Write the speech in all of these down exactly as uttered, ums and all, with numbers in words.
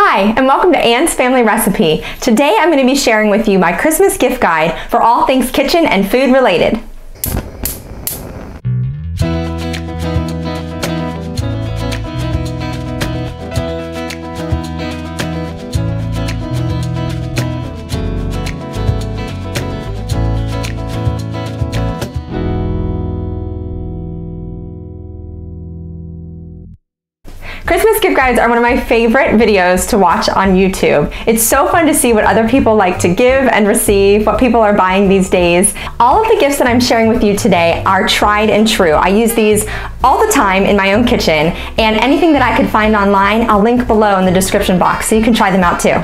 Hi, and welcome to Anne's Family Recipe. Today I'm going to be sharing with you my Christmas gift guide for all things kitchen and food related. Christmas gift guides are one of my favorite videos to watch on YouTube. It's so fun to see what other people like to give and receive, what people are buying these days. All of the gifts that I'm sharing with you today are tried and true. I use these all the time in my own kitchen, and anything that I could find online, I'll link below in the description box so you can try them out too.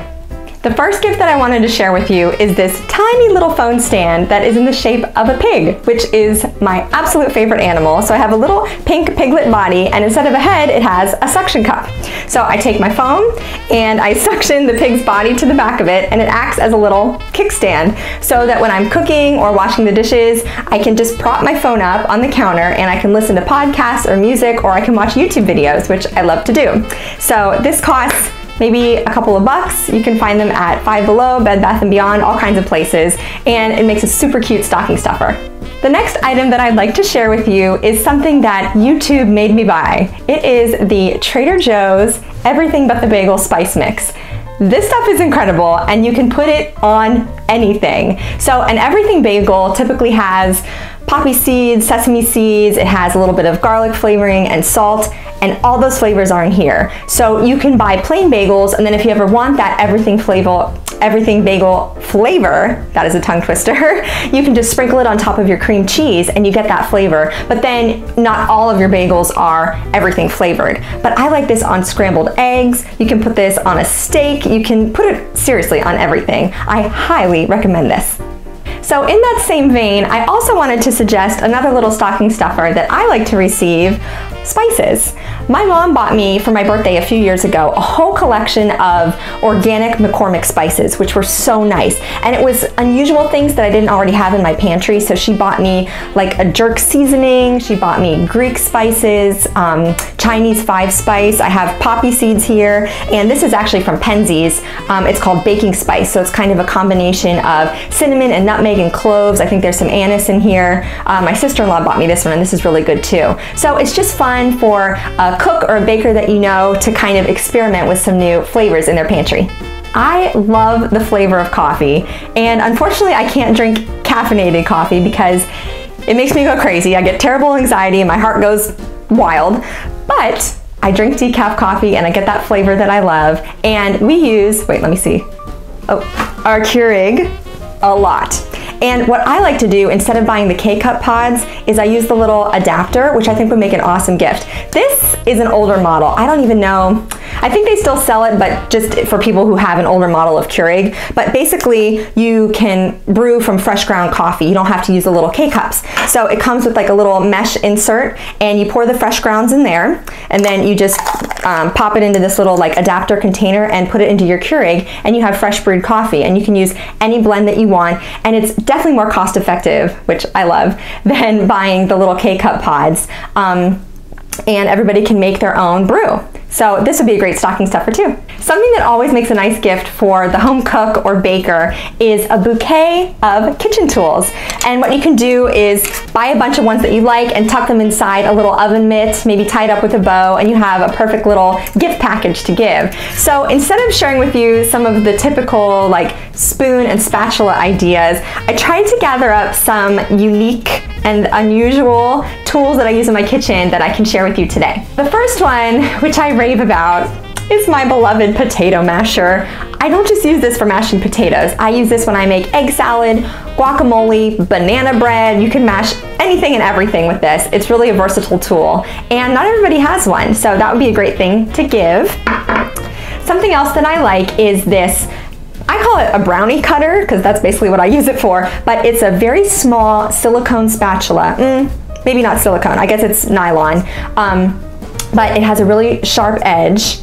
The first gift that I wanted to share with you is this tiny little phone stand that is in the shape of a pig, which is my absolute favorite animal. So I have a little pink piglet body, and instead of a head, it has a suction cup. So I take my phone and I suction the pig's body to the back of it, and it acts as a little kickstand so that when I'm cooking or washing the dishes, I can just prop my phone up on the counter and I can listen to podcasts or music, or I can watch YouTube videos, which I love to do. So this costs maybe a couple of bucks. You can find them at Five Below, Bed Bath and Beyond, all kinds of places, and it makes a super cute stocking stuffer. The next item that I'd like to share with you is something that YouTube made me buy. It is the Trader Joe's Everything But The Bagel Spice Mix. This stuff is incredible, and you can put it on anything. So an everything bagel typically has poppy seeds, sesame seeds, it has a little bit of garlic flavoring and salt, and all those flavors are in here. So you can buy plain bagels, and then if you ever want that everything flavor, everything bagel flavor, that is a tongue twister, you can just sprinkle it on top of your cream cheese and you get that flavor. But then not all of your bagels are everything flavored. But I like this on scrambled eggs, you can put this on a steak, you can put it seriously on everything. I highly recommend this. So in that same vein, I also wanted to suggest another little stocking stuffer that I like to receive, spices. My mom bought me for my birthday a few years ago a whole collection of organic McCormick spices, which were so nice. And it was unusual things that I didn't already have in my pantry, so she bought me like a jerk seasoning, she bought me Greek spices, um, Chinese five spice, I have poppy seeds here, and this is actually from Penzeys. Um, it's called baking spice, so it's kind of a combination of cinnamon and nutmeg and cloves. I think there's some anise in here. Uh, my sister-in-law bought me this one, and this is really good too. So it's just fun for a cook or a baker that you know to kind of experiment with some new flavors in their pantry. I love the flavor of coffee, and unfortunately I can't drink caffeinated coffee because it makes me go crazy. I get terrible anxiety and my heart goes wild, but I drink decaf coffee and I get that flavor that I love, and we use, wait, let me see, oh, our Keurig a lot. And what I like to do, instead of buying the K-Cup pods, is I use the little adapter, which I think would make an awesome gift. This is an older model. I don't even know. I think they still sell it, but just for people who have an older model of Keurig. But basically, you can brew from fresh ground coffee. You don't have to use the little K-Cups. So it comes with like a little mesh insert, and you pour the fresh grounds in there, and then you just um, pop it into this little like adapter container and put it into your Keurig, and you have fresh brewed coffee. And you can use any blend that you want, and it's definitely more cost effective, which I love, than buying the little K-Cup pods. Um, and everybody can make their own brew. So this would be a great stocking stuffer too. Something that always makes a nice gift for the home cook or baker is a bouquet of kitchen tools. And what you can do is buy a bunch of ones that you like and tuck them inside a little oven mitt, maybe tied up with a bow, and you have a perfect little gift package to give. So instead of sharing with you some of the typical like spoon and spatula ideas, I tried to gather up some unique and unusual tools that I use in my kitchen that I can share with you today. The first one, which I rave about, is my beloved potato masher. I don't just use this for mashing potatoes. I use this when I make egg salad, guacamole, banana bread. You can mash anything and everything with this. It's really a versatile tool, and not everybody has one, so that would be a great thing to give. Something else that I like is this, I call it a brownie cutter because that's basically what I use it for, but it's a very small silicone spatula. Mm, maybe not silicone, I guess it's nylon, um, but it has a really sharp edge.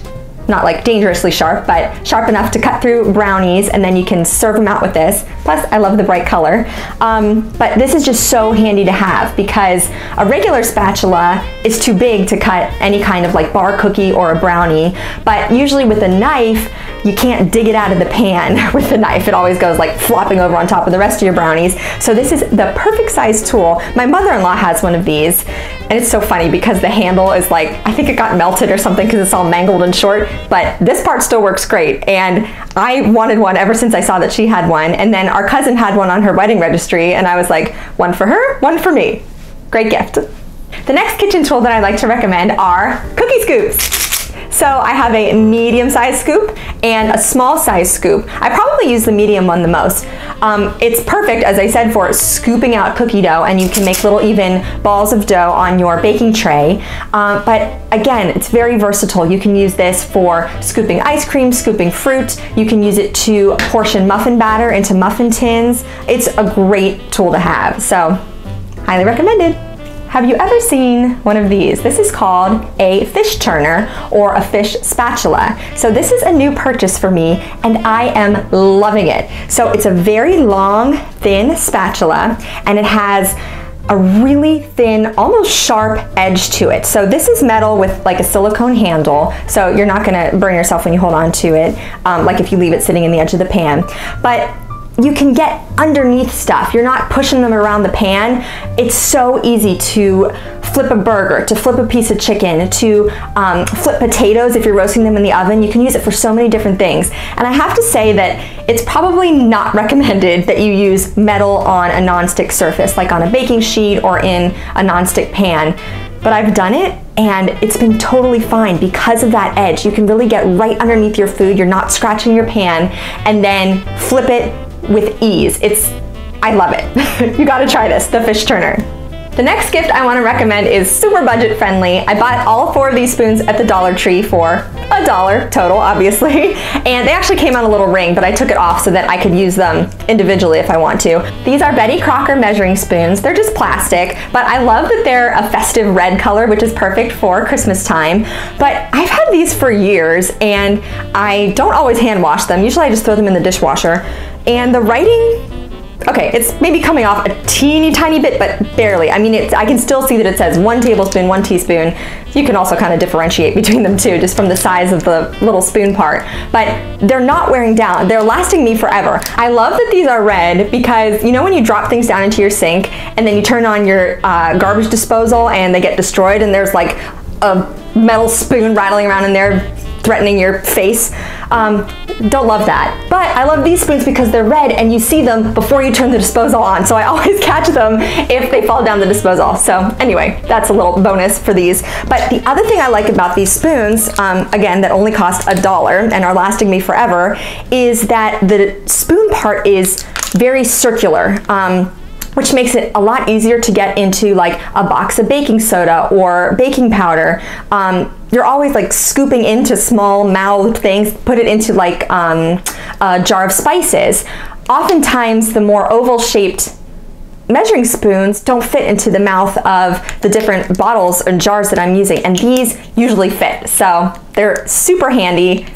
Not like dangerously sharp, but sharp enough to cut through brownies, and then you can serve them out with this. Plus, I love the bright color. Um, but this is just so handy to have because a regular spatula is too big to cut any kind of like bar cookie or a brownie. But usually with a knife, you can't dig it out of the pan with the knife. It always goes like flopping over on top of the rest of your brownies. So this is the perfect size tool. My mother-in-law has one of these, and it's so funny because the handle is like, I think it got melted or something because it's all mangled and short, but this part still works great. And I wanted one ever since I saw that she had one, and then our cousin had one on her wedding registry, and I was like, one for her, one for me. Great gift. The next kitchen tool that I like to recommend are cookie scoops. So I have a medium-sized scoop and a small-sized scoop. I probably use the medium one the most. Um, it's perfect, as I said, for scooping out cookie dough, and you can make little even balls of dough on your baking tray. Uh, but again, it's very versatile. You can use this for scooping ice cream, scooping fruit. You can use it to portion muffin batter into muffin tins. It's a great tool to have, so highly recommended. Have you ever seen one of these? This is called a fish turner or a fish spatula. So this is a new purchase for me, and I am loving it. So it's a very long, thin spatula, and it has a really thin, almost sharp edge to it. So this is metal with like a silicone handle, so you're not gonna burn yourself when you hold on to it, um, like if you leave it sitting in the edge of the pan. But you can get underneath stuff. You're not pushing them around the pan. It's so easy to flip a burger, to flip a piece of chicken, to um, flip potatoes if you're roasting them in the oven. You can use it for so many different things. And I have to say that it's probably not recommended that you use metal on a nonstick surface, like on a baking sheet or in a nonstick pan. But I've done it, and it's been totally fine because of that edge. You can really get right underneath your food. You're not scratching your pan, and then flip it with ease. It's, I love it. You gotta try this, the fish turner. The next gift I wanna recommend is super budget friendly. I bought all four of these spoons at the Dollar Tree for a dollar total, obviously. And they actually came on a little ring, but I took it off so that I could use them individually if I want to. These are Betty Crocker measuring spoons. They're just plastic, but I love that they're a festive red color, which is perfect for Christmas time. But I've had these for years, and I don't always hand wash them. Usually I just throw them in the dishwasher. And the writing, okay, it's maybe coming off a teeny tiny bit, but barely. I mean, it's, I can still see that it says one tablespoon, one teaspoon. You can also kind of differentiate between them too, just from the size of the little spoon part. But they're not wearing down. They're lasting me forever. I love that these are red because, you know, when you drop things down into your sink and then you turn on your uh, garbage disposal and they get destroyed and there's like a metal spoon rattling around in there, threatening your face. Um, don't love that. But I love these spoons because they're red and you see them before you turn the disposal on. So I always catch them if they fall down the disposal. So anyway, that's a little bonus for these. But the other thing I like about these spoons, um, again, that only cost a dollar and are lasting me forever, is that the spoon part is very circular. Um, which makes it a lot easier to get into like a box of baking soda or baking powder. Um, you're always like scooping into small mouthed things, put it into like um, a jar of spices. Oftentimes the more oval shaped measuring spoons don't fit into the mouth of the different bottles and jars that I'm using, and these usually fit. So they're super handy.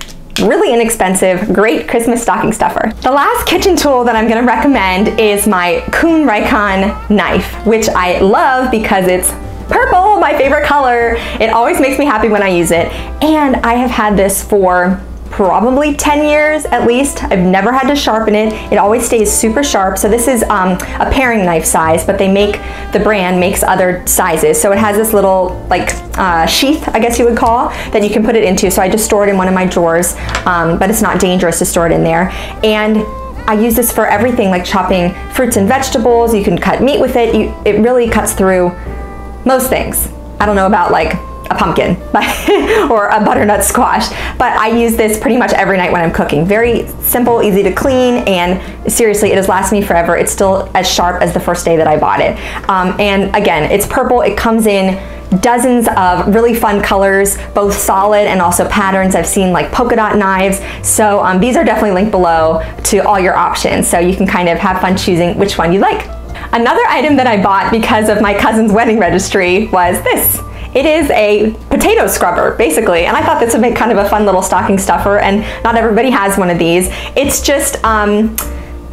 Really inexpensive, great Christmas stocking stuffer. The last kitchen tool that I'm gonna recommend is my Kuhn Rikon knife, which I love because it's purple, my favorite color. It always makes me happy when I use it. And I have had this for probably ten years at least. I've never had to sharpen it. It always stays super sharp. So this is um, a paring knife size, but they make, the brand makes other sizes. So it has this little like uh, sheath, I guess you would call, that you can put it into. So I just store it in one of my drawers, um, but it's not dangerous to store it in there. And I use this for everything like chopping fruits and vegetables. You can cut meat with it. You, it really cuts through most things. I don't know about like a pumpkin or a butternut squash, but I use this pretty much every night when I'm cooking. Very simple, easy to clean, and seriously, it has lasted me forever. It's still as sharp as the first day that I bought it. Um, and again, it's purple. It comes in dozens of really fun colors, both solid and also patterns. I've seen like polka dot knives. So um, these are definitely linked below to all your options. So you can kind of have fun choosing which one you like. Another item that I bought because of my cousin's wedding registry was this. It is a potato scrubber, basically, and I thought this would make kind of a fun little stocking stuffer, and not everybody has one of these. It's just um,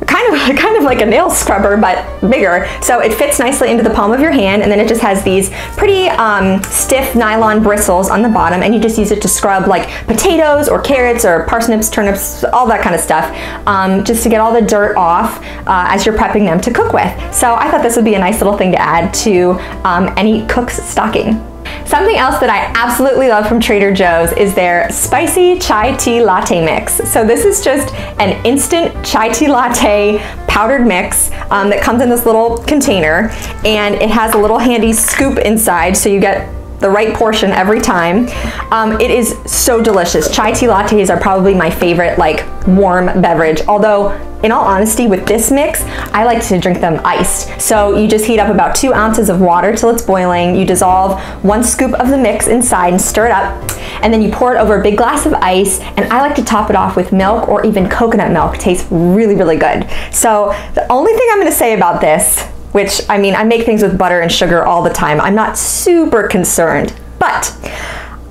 kind kind of kind of like a nail scrubber, but bigger. So it fits nicely into the palm of your hand, and then it just has these pretty um, stiff nylon bristles on the bottom, and you just use it to scrub like potatoes or carrots or parsnips, turnips, all that kind of stuff, um, just to get all the dirt off uh, as you're prepping them to cook with. So I thought this would be a nice little thing to add to um, any cook's stocking. Something else that I absolutely love from Trader Joe's is their spicy chai tea latte mix. So this is just an instant chai tea latte powdered mix um, that comes in this little container, and it has a little handy scoop inside so you get the right portion every time. Um, it is so delicious. Chai tea lattes are probably my favorite like warm beverage, although in all honesty with this mix, I like to drink them iced. So you just heat up about two ounces of water till it's boiling, you dissolve one scoop of the mix inside and stir it up, and then you pour it over a big glass of ice, and I like to top it off with milk or even coconut milk. It tastes really, really good. So the only thing I'm gonna say about this, which, I mean, I make things with butter and sugar all the time. I'm not super concerned, but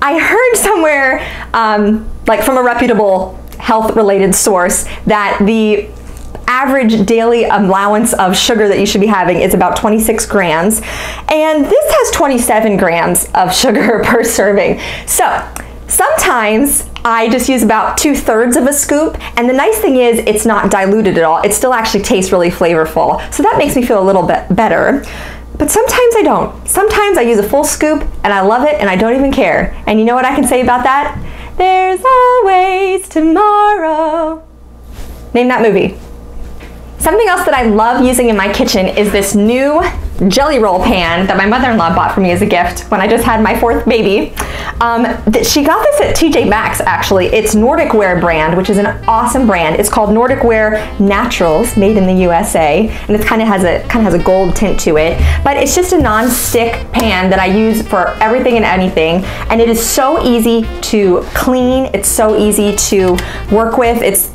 I heard somewhere, um, like from a reputable health-related source, that the average daily allowance of sugar that you should be having is about twenty-six grams, and this has twenty-seven grams of sugar per serving. So sometimes I just use about two thirds of a scoop, and the nice thing is it's not diluted at all. It still actually tastes really flavorful. So that makes me feel a little bit better, but sometimes I don't. Sometimes I use a full scoop and I love it and I don't even care. And you know what I can say about that? There's always tomorrow. Name that movie. Something else that I love using in my kitchen is this new jelly roll pan that my mother-in-law bought for me as a gift when I just had my fourth baby. Um, she got this at T J Maxx actually. It's Nordicware brand, which is an awesome brand. It's called Nordicware Naturals, made in the U S A, and it kind of has a kind of has a gold tint to it. But it's just a non-stick pan that I use for everything and anything, and it is so easy to clean. It's so easy to work with. It's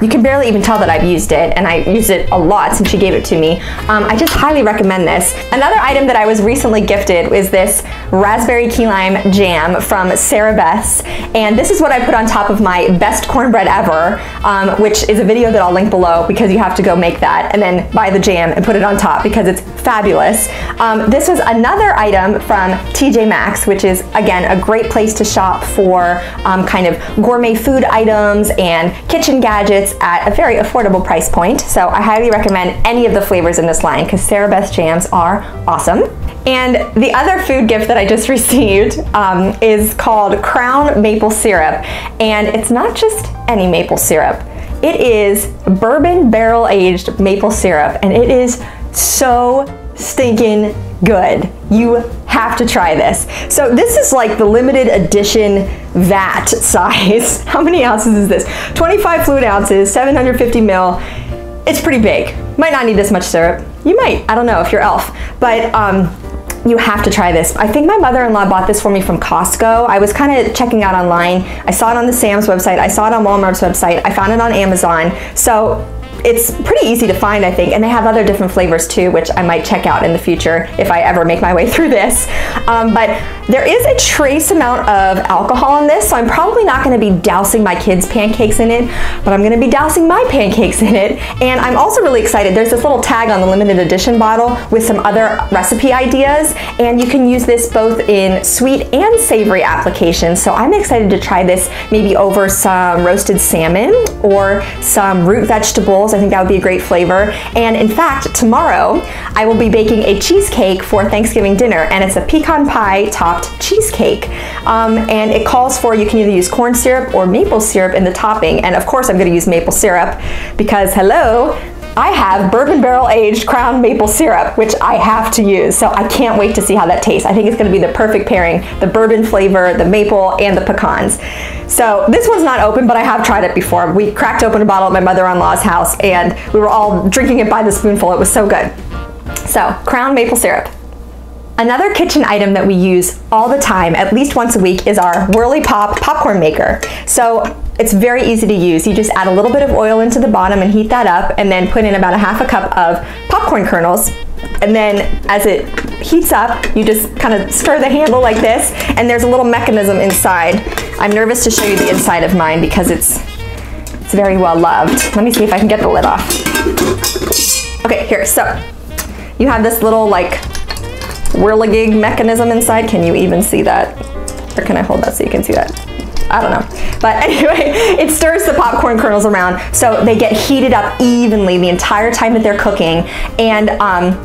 You can barely even tell that I've used it, and I used it a lot since she gave it to me. Um, I just highly recommend this. Another item that I was recently gifted is this raspberry key lime jam from Sarabeth's, and this is what I put on top of my best cornbread ever, um, which is a video that I'll link below because you have to go make that and then buy the jam and put it on top because it's fabulous. Um, this was another item from T J Maxx, which is again a great place to shop for um, kind of gourmet food items and kitchen gadgets at a very affordable price point. So I highly recommend any of the flavors in this line because Sarabeth's jams are awesome. And the other food gift that I just received um, is called Crown Maple Syrup. And it's not just any maple syrup. It is bourbon barrel aged maple syrup, and it is so stinking good. You have to try this. So this is like the limited edition vat size. How many ounces is this? twenty-five fluid ounces, seven hundred fifty mil. It's pretty big. Might not need this much syrup. You might, I don't know if you're elf, but um, you have to try this. I think my mother-in-law bought this for me from Costco. I was kind of checking out online. I saw it on the Sam's website. I saw it on Walmart's website. I found it on Amazon. So it's pretty easy to find, I think, and they have other different flavors too, which I might check out in the future if I ever make my way through this. Um, but there is a trace amount of alcohol in this, so I'm probably not gonna be dousing my kids' pancakes in it, but I'm gonna be dousing my pancakes in it. And I'm also really excited. There's this little tag on the limited edition bottle with some other recipe ideas, and you can use this both in sweet and savory applications. So I'm excited to try this maybe over some roasted salmon or some root vegetables. I think that would be a great flavor. And in fact, tomorrow I will be baking a cheesecake for Thanksgiving dinner, and it's a pecan pie topped cheesecake. Um, and it calls for, you can either use corn syrup or maple syrup in the topping. And of course I'm gonna use maple syrup because hello, I have bourbon barrel aged Crown maple syrup, which I have to use. So I can't wait to see how that tastes. I think it's gonna be the perfect pairing, the bourbon flavor, the maple, and the pecans. So this one's not open, but I have tried it before. We cracked open a bottle at my mother-in-law's house and we were all drinking it by the spoonful. It was so good. So Crown maple syrup. Another kitchen item that we use all the time, at least once a week, is our Whirly Pop popcorn maker. So it's very easy to use. You just add a little bit of oil into the bottom and heat that up, and then put in about a half a cup of popcorn kernels. And then as it heats up, you just kind of stir the handle like this, and there's a little mechanism inside. I'm nervous to show you the inside of mine because it's It's very well loved. Let me see if I can get the lid off. Okay, here, so you have this little like whirligig mechanism inside. Can you even see that? Or can I hold that so you can see that? I don't know. But anyway, it stirs the popcorn kernels around so they get heated up evenly the entire time that they're cooking. And um,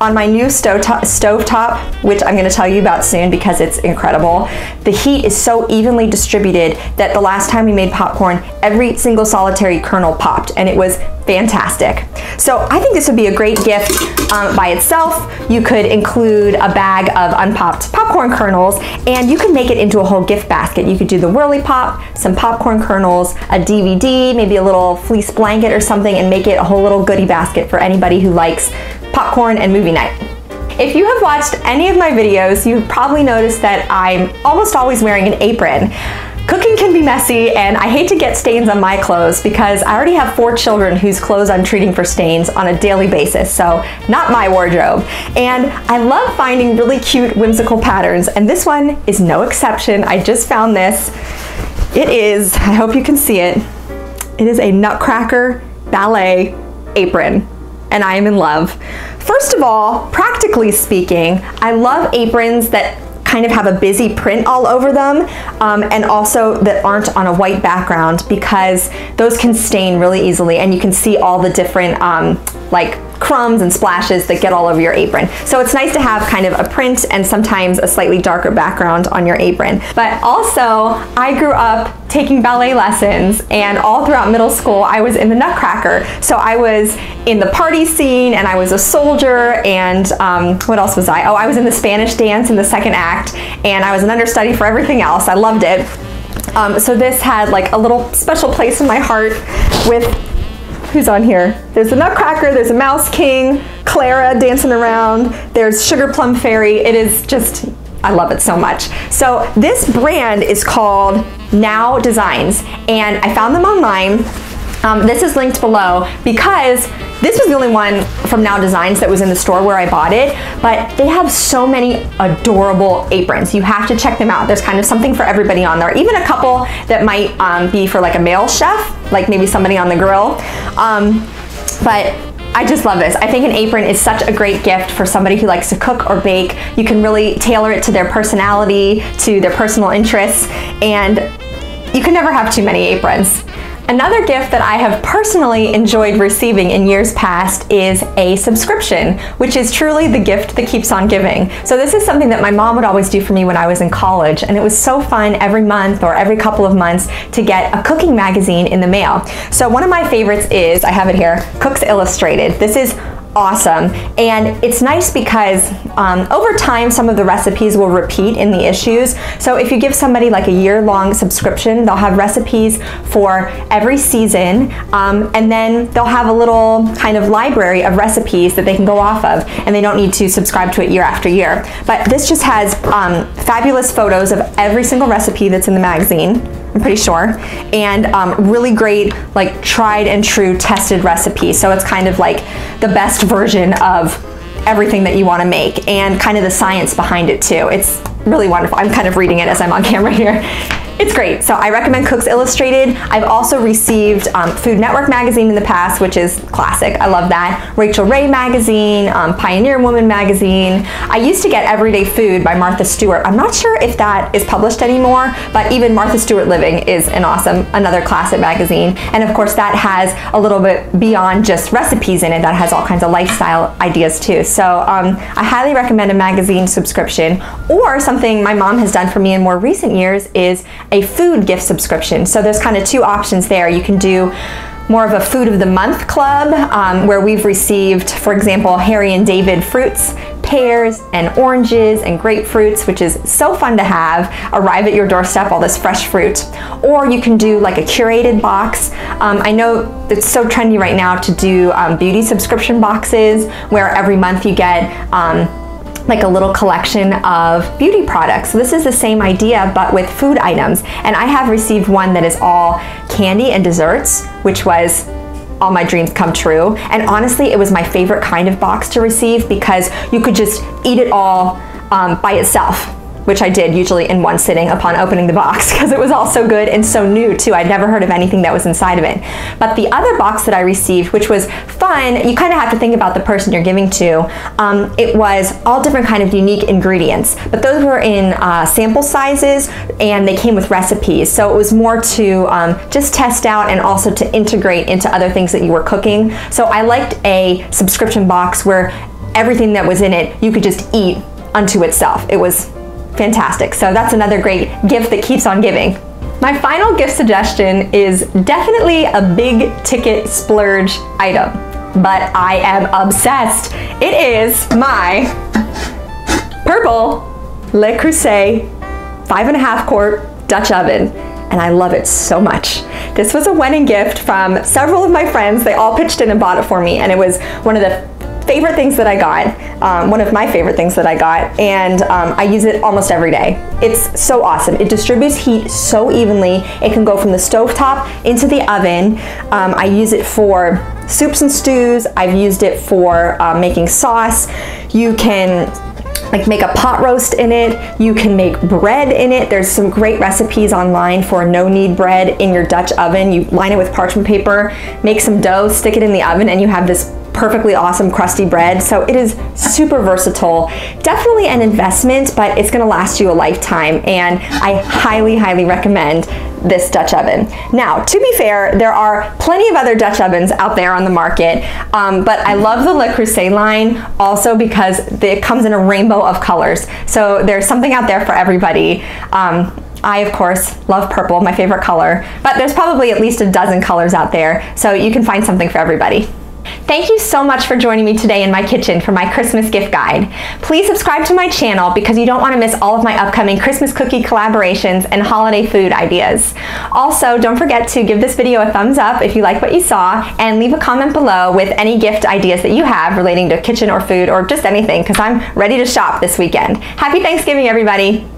on my new stovetop, stovetop, which I'm gonna tell you about soon because it's incredible, the heat is so evenly distributed that the last time we made popcorn, every single solitary kernel popped, and it was fantastic. So I think this would be a great gift um, by itself. You could include a bag of unpopped popcorn kernels, and you could make it into a whole gift basket. You could do the Whirly Pop, some popcorn kernels, a D V D, maybe a little fleece blanket or something, and make it a whole little goodie basket for anybody who likes popcorn and movie night. If you have watched any of my videos, you've probably noticed that I'm almost always wearing an apron. Cooking can be messy, and I hate to get stains on my clothes because I already have four children whose clothes I'm treating for stains on a daily basis, so not my wardrobe. And I love finding really cute, whimsical patterns, and this one is no exception. I just found this. It is, I hope you can see it, it is a Nutcracker ballet apron. And I am in love. First of all, practically speaking, I love aprons that kind of have a busy print all over them um, and also that aren't on a white background because those can stain really easily, and you can see all the different um, like crumbs and splashes that get all over your apron. So it's nice to have kind of a print and sometimes a slightly darker background on your apron. But also, I grew up taking ballet lessons, and all throughout middle school I was in the Nutcracker. So I was in the party scene, and I was a soldier, and um, what else was I? Oh, I was in the Spanish dance in the second act, and I was an understudy for everything else. I loved it. Um, so this had like a little special place in my heart with, who's on here? There's the Nutcracker, there's a Mouse King, Clara dancing around, there's Sugar Plum Fairy. It is just, I love it so much. So this brand is called Now Designs, and I found them online. Um, this is linked below because this was the only one from Now Designs that was in the store where I bought it, but they have so many adorable aprons. You have to check them out. There's kind of something for everybody on there, even a couple that might um, be for like a male chef, like maybe somebody on the grill. Um, but I just love this. I think an apron is such a great gift for somebody who likes to cook or bake. You can really tailor it to their personality, to their personal interests, and you can never have too many aprons. Another gift that I have personally enjoyed receiving in years past is a subscription, which is truly the gift that keeps on giving. So this is something that my mom would always do for me when I was in college, and it was so fun every month or every couple of months to get a cooking magazine in the mail. So one of my favorites is, I have it here, Cook's Illustrated. This is awesome, and it's nice because um, over time some of the recipes will repeat in the issues. So if you give somebody like a year-long subscription, they'll have recipes for every season, um, and then they'll have a little kind of library of recipes that they can go off of, and they don't need to subscribe to it year after year. But this just has um, fabulous photos of every single recipe that's in the magazine, I'm pretty sure, and um, really great like tried and true tested recipes. So it's kind of like the best version of everything that you want to make, and kind of the science behind it too. It's really wonderful. I'm kind of reading it as I'm on camera here. It's great. So I recommend Cook's Illustrated. I've also received um, Food Network Magazine in the past, which is classic. I love that. Rachael Ray Magazine, um, Pioneer Woman Magazine. I used to get Everyday Food by Martha Stewart. I'm not sure if that is published anymore, but even Martha Stewart Living is an awesome, another classic magazine. And of course that has a little bit beyond just recipes in it. That has all kinds of lifestyle ideas too. So um, I highly recommend a magazine subscription, or something my mom has done for me in more recent years is a food gift subscription. So there's kind of two options there. You can do more of a food of the month club um, where we've received, for example, Harry and David fruits, pears and oranges and grapefruits, which is so fun to have arrive at your doorstep, all this fresh fruit. Or you can do like a curated box. Um, I know it's so trendy right now to do um, beauty subscription boxes where every month you get um, like a little collection of beauty products. So this is the same idea, but with food items. And I have received one that is all candy and desserts, which was all my dreams come true. And honestly, it was my favorite kind of box to receive because you could just eat it all um, by itself. which I did usually in one sitting upon opening the box because it was all so good and so new too. I'd never heard of anything that was inside of it. But the other box that I received, which was fun, you kind of have to think about the person you're giving to, um, it was all different kind of unique ingredients, but those were in uh, sample sizes and they came with recipes. So it was more to um, just test out and also to integrate into other things that you were cooking. So I liked a subscription box where everything that was in it, you could just eat unto itself. It was fantastic. So that's another great gift that keeps on giving. My final gift suggestion is definitely a big ticket splurge item, but I am obsessed. It is my purple Le Creuset five and a half quart Dutch oven. And I love it so much. This was a wedding gift from several of my friends. They all pitched in and bought it for me. And it was one of the favorite things that I got, um, one of my favorite things that I got, and um, I use it almost every day. It's so awesome. It distributes heat so evenly. It can go from the stovetop into the oven. Um, I use it for soups and stews. I've used it for uh, making sauce. You can like make a pot roast in it. You can make bread in it. There's some great recipes online for no-knead bread in your Dutch oven. You line it with parchment paper, make some dough, stick it in the oven, and you have this perfectly awesome crusty bread. So it is super versatile. Definitely an investment, but it's gonna last you a lifetime, and I highly, highly recommend this Dutch oven. Now, to be fair, there are plenty of other Dutch ovens out there on the market, um, but I love the Le Creuset line also because it comes in a rainbow of colors. So there's something out there for everybody. Um, I, of course, love purple, my favorite color, but there's probably at least a dozen colors out there, so you can find something for everybody. Thank you so much for joining me today in my kitchen for my Christmas gift guide. Please subscribe to my channel because you don't want to miss all of my upcoming Christmas cookie collaborations and holiday food ideas. Also, don't forget to give this video a thumbs up if you like what you saw, and leave a comment below with any gift ideas that you have relating to kitchen or food or just anything, because I'm ready to shop this weekend. Happy Thanksgiving, everybody!